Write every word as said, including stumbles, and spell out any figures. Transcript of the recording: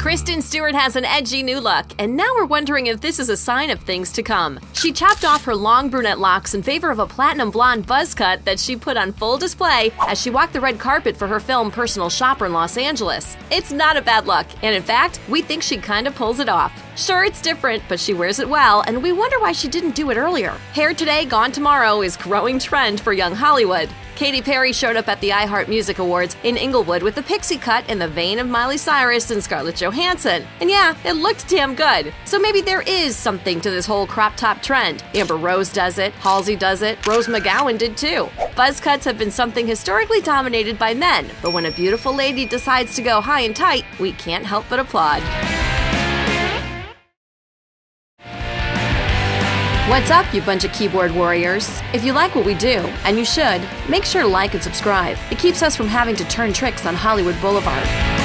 Kristen Stewart has an edgy new look, and now we're wondering if this is a sign of things to come. She chopped off her long brunette locks in favor of a platinum blonde buzz cut that she put on full display as she walked the red carpet for her film Personal Shopper in Los Angeles. It's not a bad look, and in fact, we think she kinda pulls it off. Sure, it's different, but she wears it well, and we wonder why she didn't do it earlier. Hair today, gone tomorrow is growing trend for young Hollywood. Katy Perry showed up at the iHeart Music Awards in Inglewood with a pixie cut in the vein of Miley Cyrus and Scarlett Johansson. And yeah, it looked damn good. So maybe there is something to this whole crop top trend. Amber Rose does it, Halsey does it, Rose McGowan did too. Buzz cuts have been something historically dominated by men, but when a beautiful lady decides to go high and tight, we can't help but applaud. What's up, you bunch of keyboard warriors? If you like what we do, and you should, make sure to like and subscribe. It keeps us from having to turn tricks on Hollywood Boulevard.